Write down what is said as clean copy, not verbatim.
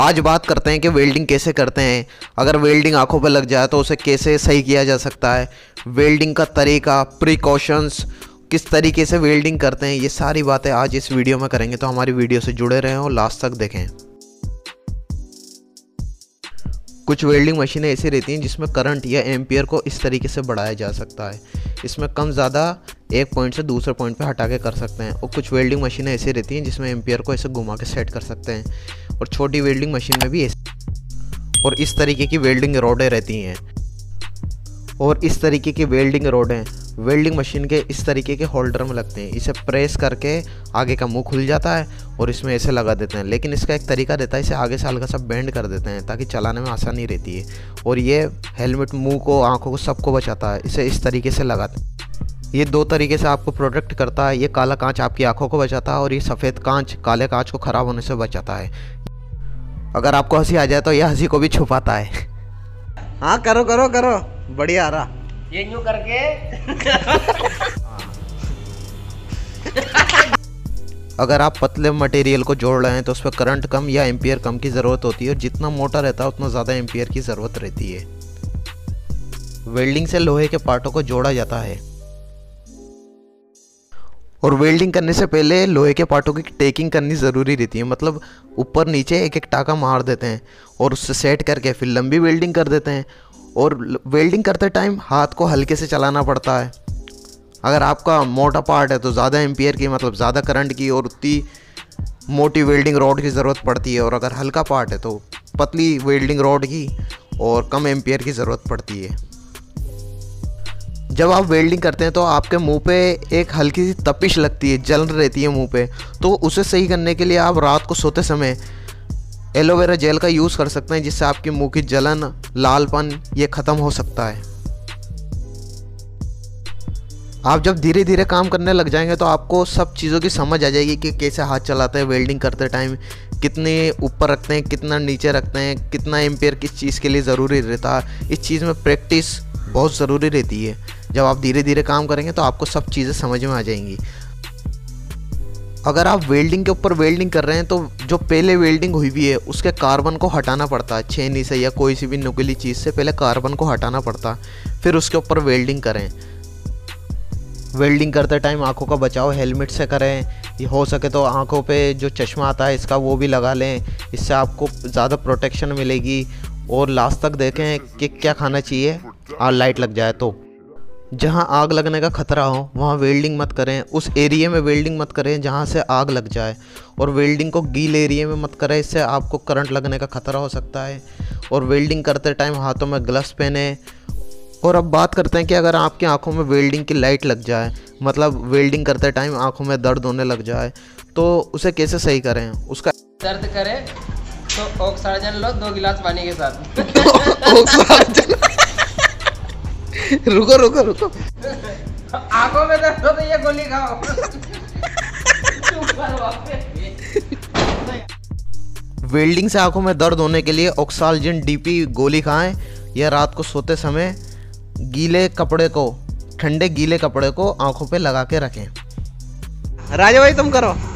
आज बात करते हैं कि वेल्डिंग कैसे करते हैं। अगर वेल्डिंग आंखों पर लग जाए तो उसे कैसे सही किया जा सकता है, वेल्डिंग का तरीका, प्रिकॉशंस, किस तरीके से वेल्डिंग करते हैं, ये सारी बातें आज इस वीडियो में करेंगे। तो हमारी वीडियो से जुड़े रहें और लास्ट तक देखें। कुछ वेल्डिंग मशीनें ऐसी रहती हैं जिसमें करंट या एम्पियर को इस तरीके से बढ़ाया जा सकता है, इसमें कम ज़्यादा एक पॉइंट से दूसरे पॉइंट पे हटा के कर सकते हैं। और कुछ वेल्डिंग मशीनें ऐसी रहती हैं जिसमें एम्पियर को ऐसे घुमा के सेट कर सकते हैं। और छोटी वेल्डिंग मशीन में भी ऐसे और इस तरीके की वेल्डिंग रोडें रहती हैं वेल्डिंग मशीन के इस तरीके के होल्डर में लगते हैं। इसे प्रेस करके आगे का मुंह खुल जाता है और इसमें ऐसे लगा देते हैं। लेकिन इसका एक तरीका रहता है, इसे आगे से हल्का सा बेंड कर देते हैं ताकि चलाने में आसानी रहती है। और ये हेलमेट, मुंह को, आंखों को, सबको बचाता है। इसे इस तरीके से लगाते हैं। ये दो तरीके से आपको प्रोटेक्ट करता है। ये काला कांच आपकी आंखों को बचाता है और ये सफ़ेद कांच काले कांच को ख़राब होने से बचाता है। अगर आपको हंसी आ जाए तो यह हंसी को भी छुपाता है। हाँ करो करो करो, बढ़िया आ रहा, ये यूं करके। अगर आप पतले मटेरियल को जोड़ रहे हैं तो उस पर करंट कम या एम्पियर कम की ज़रूरत होती है। और जितना मोटा रहता है उतना ज़्यादा एम्पियर की ज़रूरत रहती है। वेल्डिंग से लोहे के पार्टों को जोड़ा जाता है और वेल्डिंग करने से पहले लोहे के पार्टों की टेकिंग करनी ज़रूरी रहती है। मतलब ऊपर नीचे एक एक टाका मार देते हैं और उससे सेट करके फिर लंबी वेल्डिंग कर देते हैं। और वेल्डिंग करते टाइम हाथ को हल्के से चलाना पड़ता है। अगर आपका मोटा पार्ट है तो ज़्यादा एम्पियर की, मतलब ज़्यादा करंट की और उतनी मोटी वेल्डिंग रॉड की ज़रूरत पड़ती है। और अगर हल्का पार्ट है तो पतली वेल्डिंग रॉड की और कम एम्पियर की ज़रूरत पड़ती है। जब आप वेल्डिंग करते हैं तो आपके मुंह पे एक हल्की सी तपिश लगती है, जलन रहती है मुंह पे। तो उसे सही करने के लिए आप रात को सोते समय एलोवेरा जेल का यूज़ कर सकते हैं, जिससे आपके मुंह की जलन, लालपन ये ख़त्म हो सकता है। आप जब धीरे धीरे काम करने लग जाएंगे तो आपको सब चीज़ों की समझ आ जाएगी कि कैसे हाथ चलाते हैं वेल्डिंग करते टाइम, कितने ऊपर रखते हैं, कितना नीचे रखते हैं, कितना एम्पियर किस चीज़ के लिए ज़रूरी रहता है। इस चीज़ में प्रैक्टिस बहुत ज़रूरी रहती है। जब आप धीरे धीरे काम करेंगे तो आपको सब चीज़ें समझ में आ जाएंगी। अगर आप वेल्डिंग के ऊपर वेल्डिंग कर रहे हैं तो जो पहले वेल्डिंग हुई भी है उसके कार्बन को हटाना पड़ता है। छेनी से या कोई सी भी नुकीली चीज़ से पहले कार्बन को हटाना पड़ता है, फिर उसके ऊपर वेल्डिंग करें। वेल्डिंग करते टाइम आंखों का बचाव हेलमेट से करें, हो सके तो आंखों पे जो चश्मा आता है इसका वो भी लगा लें, इससे आपको ज़्यादा प्रोटेक्शन मिलेगी। और लास्ट तक देखें कि क्या खाना चाहिए, और लाइट लग जाए तो। जहां आग लगने का खतरा हो वहां वेल्डिंग मत करें, उस एरिया में वेल्डिंग मत करें जहां से आग लग जाए। और वेल्डिंग को गीले एरिया में मत करें, इससे आपको करंट लगने का खतरा हो सकता है। और वेल्डिंग करते टाइम हाथों में ग्लव्स पहने। और अब बात करते हैं कि अगर आपकी आंखों में वेल्डिंग की लाइट लग जाए, मतलब वेल्डिंग करते टाइम आंखों में दर्द होने लग जाए, तो उसे कैसे सही करें। उसका दर्द करे तो ऑक्साजन लो 2 गिलास पानी के साथ। रुको रुको रुको, आंखों में दर्द हो तो ये गोली खाओ। वेल्डिंग से आंखों में दर्द होने के लिए ऑक्सालजिन डीपी गोली खाएं या रात को सोते समय गीले कपड़े को, ठंडे गीले कपड़े को आंखों पे लगा के रखें। राजा भाई तुम करो।